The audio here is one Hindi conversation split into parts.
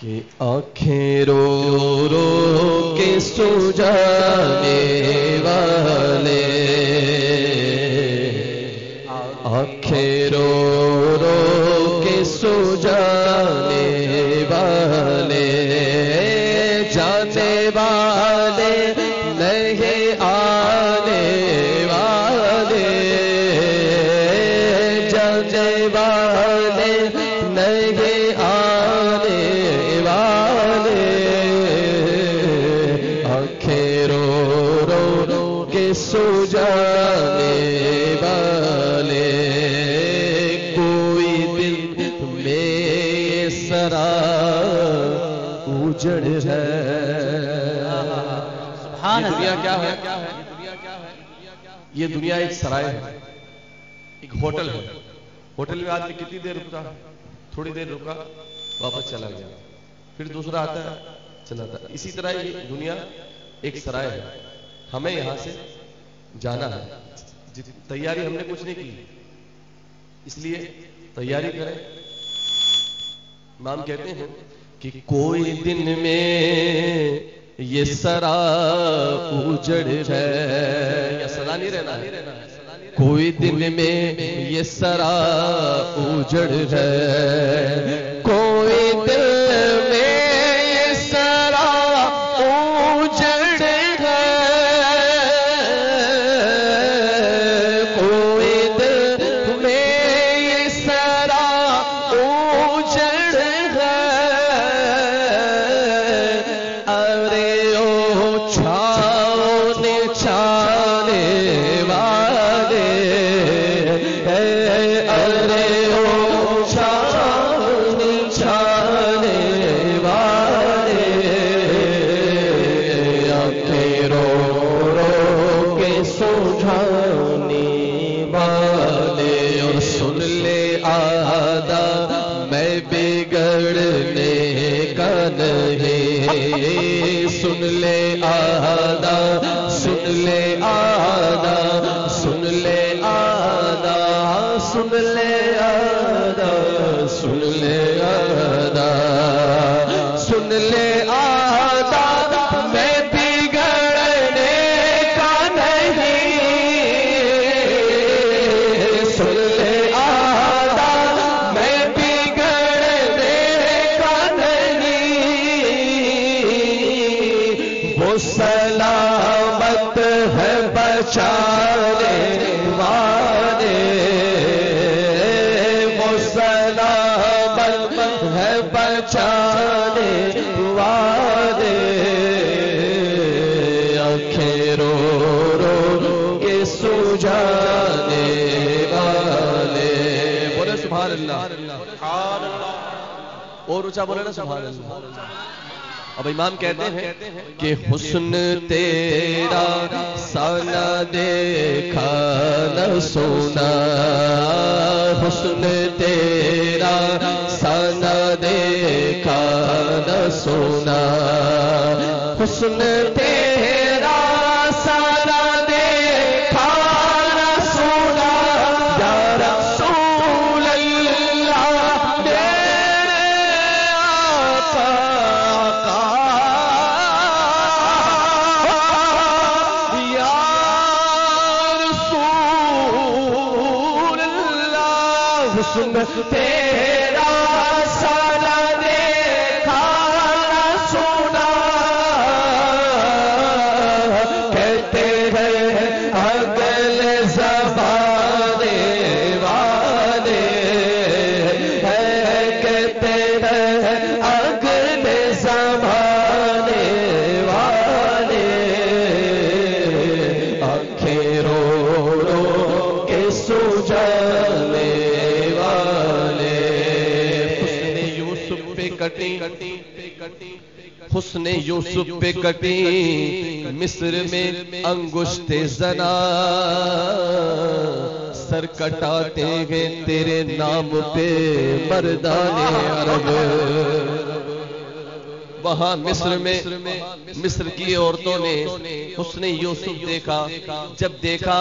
कि आंखें रो रो के सुजाने वाले, आंखें रो रो के सुजाने वाले, जाने वाले नहीं आने वाले, जाने वाले नहीं सुजाने वाले। कोई दिल में सरा उजड़ है, दुनिया क्या है? ये दुनिया एक सराय है, एक होटल है। होटल में आदमी कितनी देर रुकता है? थोड़ी देर रुका, वापस चला गया, फिर दूसरा आता है, चला जाता है। इसी तरह ये दुनिया एक सराय है, हमें यहां से जाना है। तैयारी हमने कुछ नहीं की, इसलिए तैयारी करें। इमाम कहते हैं कि कोई दिन में ये सरा उजड़ है, या सदा नहीं रहना है। कोई दिन में ये सरा उजड़ है, कोई दिन सुन ले आदा, सुन ले आदा, सुन ले आदा, सुन ले आदा, सुन ले आदा, सुन ले आदा, मैं बिगड़ने का नहीं। सुन ले आदा, मैं बिगड़ने का नहीं, वो सलामत है बचाने वाले, वो सलामत है बचाने वाले। आंखें रो रो के सुजाने वाले, बोले सुभान अल्लाह, और ऊंचा बोले ना सुभान अल्लाह। अब इमाम कहते हैं कि हुस्न तेरा साना देखा न सोना, हुस्न तेरा साना देखा न सोना, हुस्न तेरा साना देखा न सोना, या रसूल अल्लाह मेरे आका तेरा सारा देखा न सोना। कहते हैं अगले ज़माने वाले, कहते हैं अगले ज़माने वाले। आंखें रो रो के सुजाने कटी, हुस्ने यूसुफ पे कटी मिस्र में अंगुश्ते जना, सर कटाते हैं तेरे नाम पे मर्दाने अरब। वहाँ मिस्र में मिस्र की औरतों ने हुस्न यूसुफ देखा। जब देखा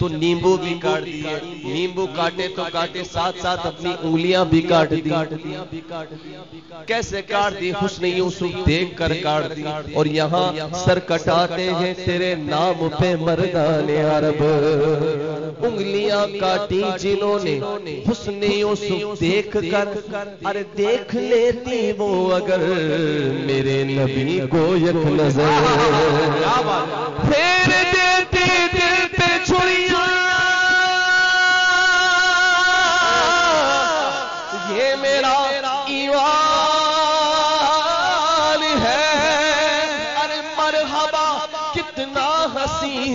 तो नींबू भी काट दिए। नींबू काटे तो काटे, साथ साथ अपनी उंगलियां भी काट दी। कैसे काट दी? हुस्न यूसुफ देख कर काट दी। और यहाँ सर कटाते हैं तेरे नाम पे मर्दाने अरब। उंगलियां काटी जिन्होंने हुस्न यूसुफ देख कर, अरे देख लेती वो अगर मेरे नबी को एक नजर, फिर देती दिल पे छुरियां। ये मेरा ईमान है, अरे मरहबा कितना हसीं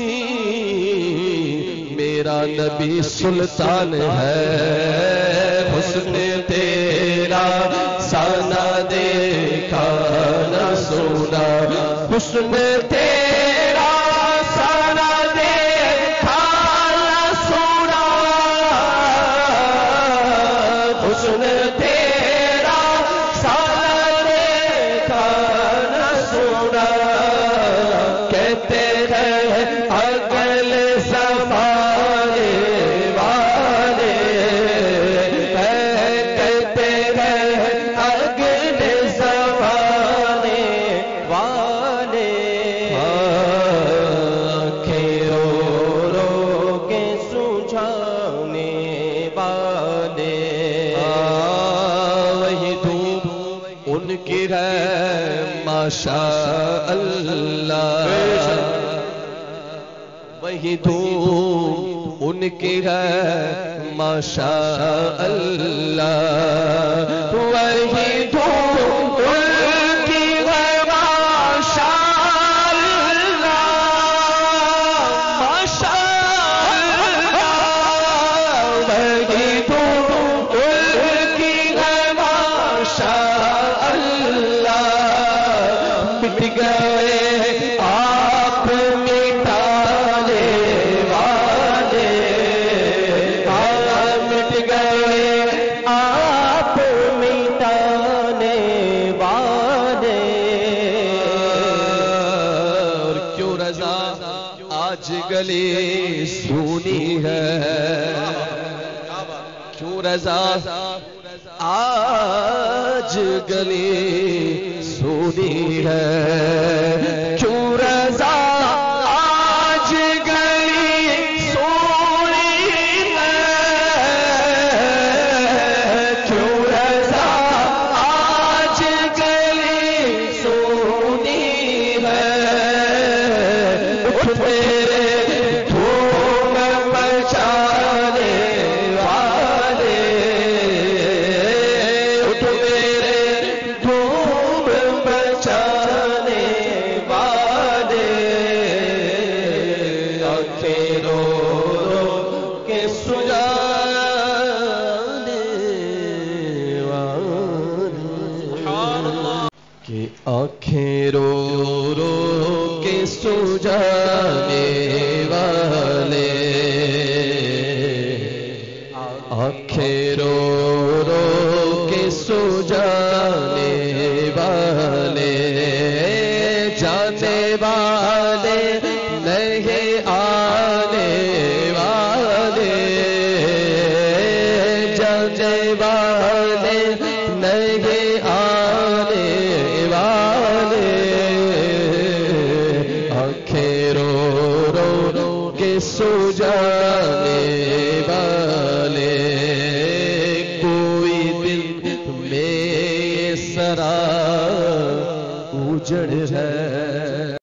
मेरा नबी सुल्तान है। हुस्न तेरा साना देखा ना सोना, हुस्न तेरा साना देखा ना सोना, हुस्न तेरा साना देखा ना सोना। कहते हैं अकल सवारे वाले, कहते हैं अकल सवारे वाले। आंखें रो रो के सुझाने वाले, वही धूप उनकी है माशा अल्लाह, वही धूप उनकी है माशा अल्लाह, वही धूप उनकी है माशा अल्लाह, माशा अल्लाह, वही धूप उनकी है माशा अल्लाह। मिट गए आप मिटाने वाले, मिट गए आप मिटाने वाले। और क्यों रजा आज गली सूनी है, क्यों रजा आज गली सूनी है, क्यों रजा आज गली सूनी है, क्यों रजा आज गली सूनी है। उठ तेरे धूम मचाने वाले, उठ तेरे धूम मचाने वाले। आंखें रो रो के सुजाने वाले, कि आंखें रो रो के सुजाने वाले, आंखें रो रो के सुजाने वाले। जाने वाले नहीं आने वाले, जाने वाले नहीं आने वाले। आंखें रो रो के सुजाने वाले। कोई दिल में सरा उजड़ है।